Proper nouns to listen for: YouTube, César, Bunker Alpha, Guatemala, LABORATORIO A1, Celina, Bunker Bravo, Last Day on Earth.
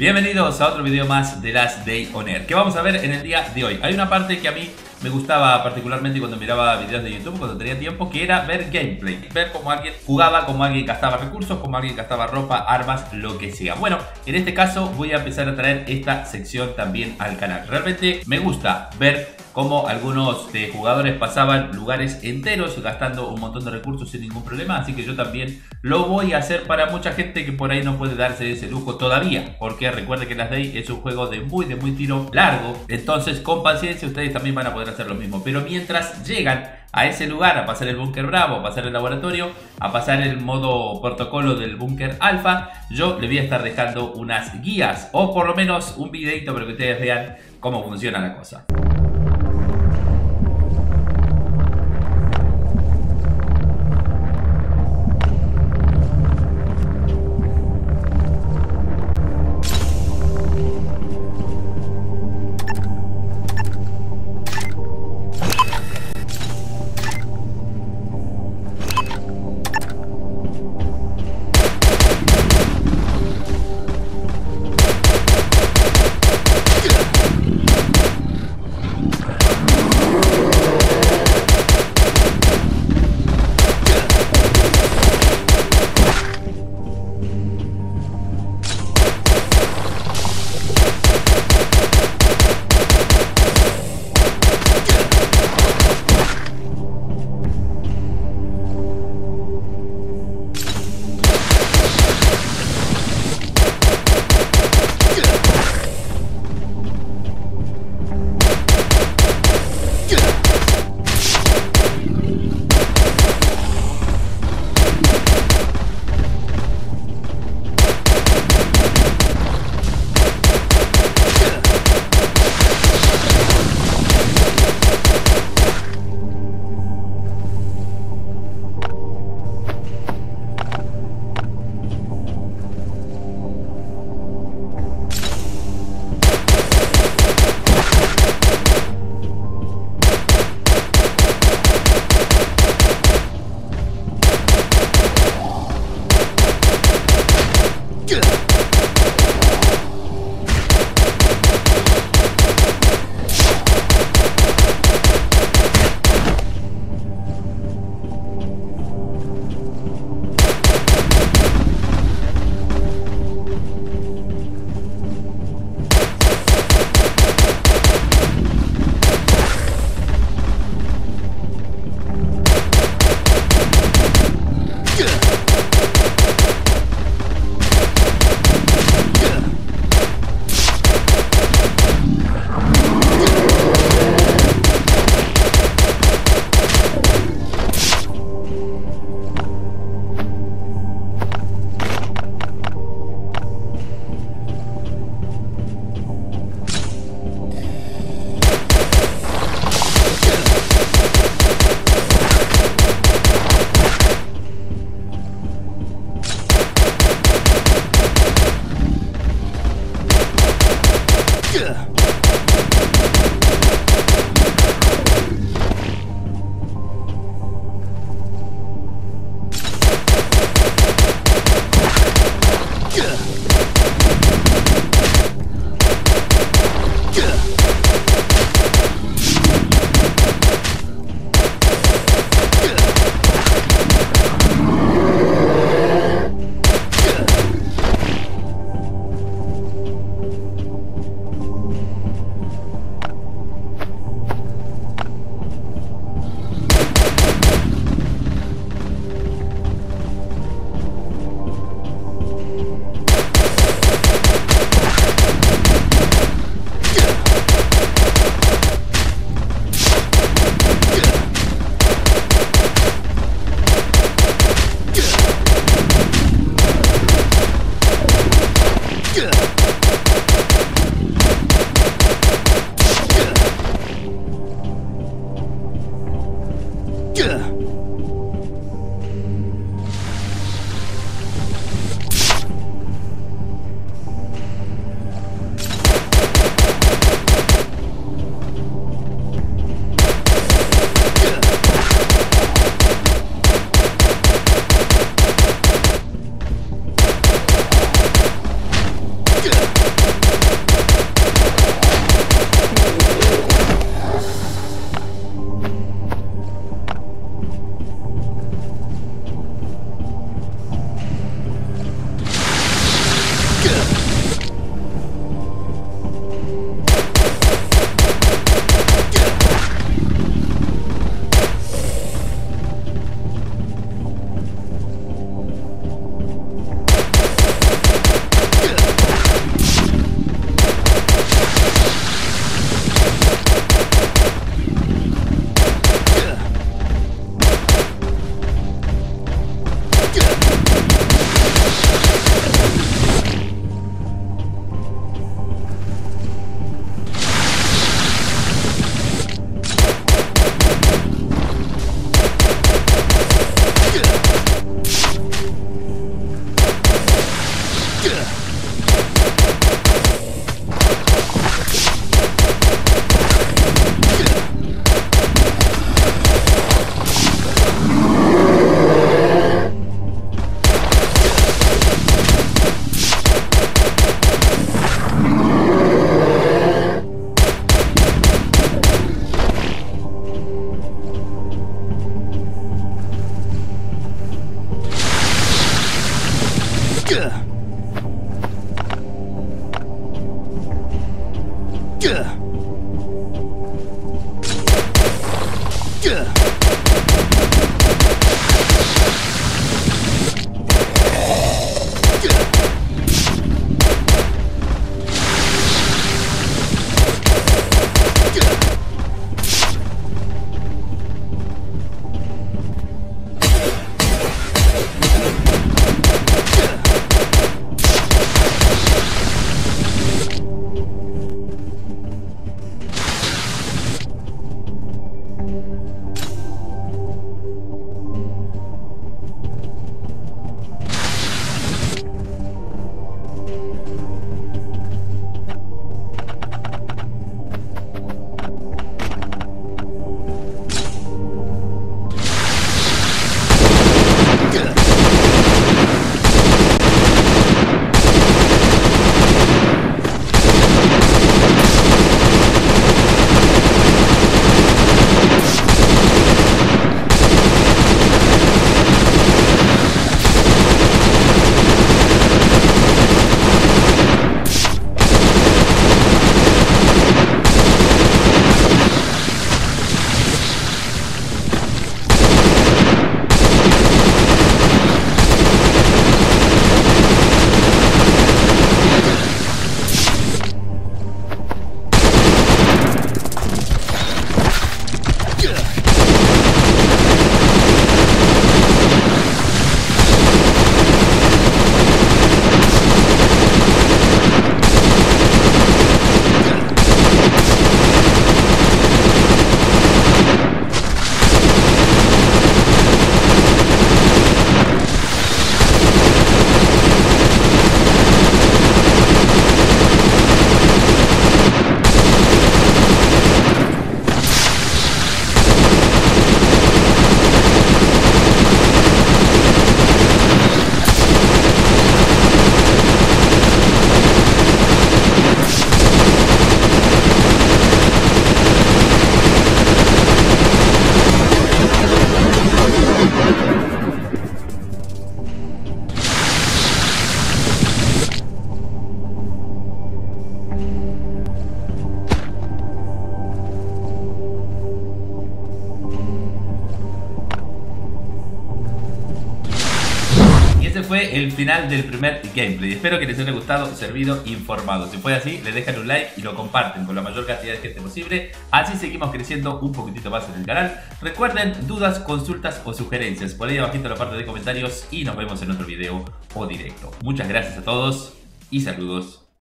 Bienvenidos a otro video más de Last Day on Earth, que vamos a ver en el día de hoy. Hay una parte que a mí me gustaba particularmente cuando miraba videos de YouTube, cuando tenía tiempo, que era ver gameplay, ver cómo alguien jugaba, cómo alguien gastaba recursos, cómo alguien gastaba ropa, armas, lo que sea. Bueno, en este caso voy a empezar a traer esta sección también al canal. Realmente me gusta ver cómo algunos jugadores pasaban lugares enteros gastando un montón de recursos sin ningún problema, así que yo también lo voy a hacer para mucha gente que por ahí no puede darse ese lujo todavía, porque recuerden que Last Day es un juego de muy tiro largo, entonces con paciencia ustedes también van a poder hacer lo mismo. Pero mientras llegan a ese lugar, a pasar el Bunker Bravo, a pasar el laboratorio, a pasar el modo protocolo del Bunker Alpha, yo le voy a estar dejando unas guías o por lo menos un videito para que ustedes vean cómo funciona la cosa. Fue el final del primer gameplay. Espero que les haya gustado, servido, informado. Si fue así, le dejan un like y lo comparten con la mayor cantidad de gente posible. Así seguimos creciendo un poquitito más en el canal. Recuerden dudas, consultas o sugerencias por ahí abajito en la parte de comentarios y nos vemos en otro video o directo. Muchas gracias a todos y saludos.